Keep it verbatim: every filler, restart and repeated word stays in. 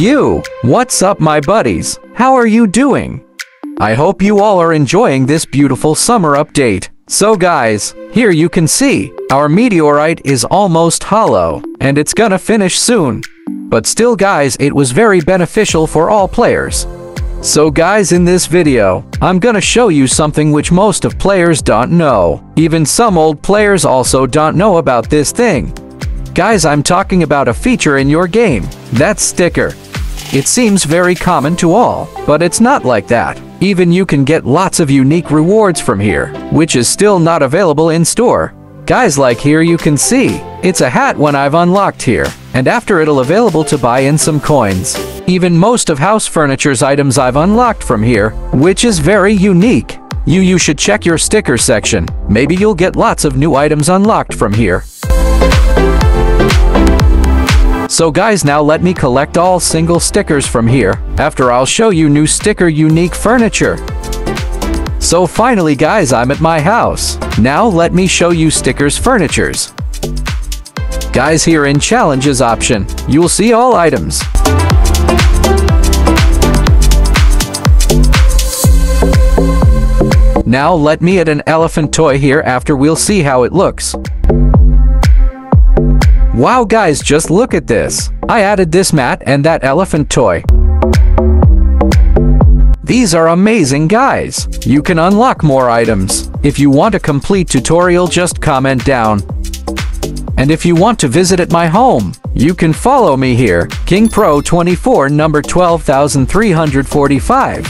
You! What's up, my buddies? How are you doing? I hope you all are enjoying this beautiful summer update. So guys, here you can see, our meteorite is almost hollow, and it's gonna finish soon. But still guys, it was very beneficial for all players. So guys, in this video, I'm gonna show you something which most of players don't know. Even some old players also don't know about this thing. Guys, I'm talking about a feature in your game, that's sticker. It seems very common to all, but it's not like that. Even you can get lots of unique rewards from here, which is still not available in store. Guys, like here you can see, it's a hat when I've unlocked here, and after it'll available to buy in some coins. Even most of house furniture's items I've unlocked from here, which is very unique. You you should check your sticker section, maybe you'll get lots of new items unlocked from here. So guys, now let me collect all single stickers from here, after I'll show you new sticker unique furniture. So finally guys, I'm at my house. Now let me show you stickers furnitures. Guys, here in challenges option, you'll see all items. Now let me add an elephant toy here after we'll see how it looks. Wow guys, just look at this. I added this mat and that elephant toy. These are amazing guys. You can unlock more items. If you want a complete tutorial, just comment down. And if you want to visit at my home, you can follow me here, King Pro twenty-four number twelve thousand three hundred forty-five.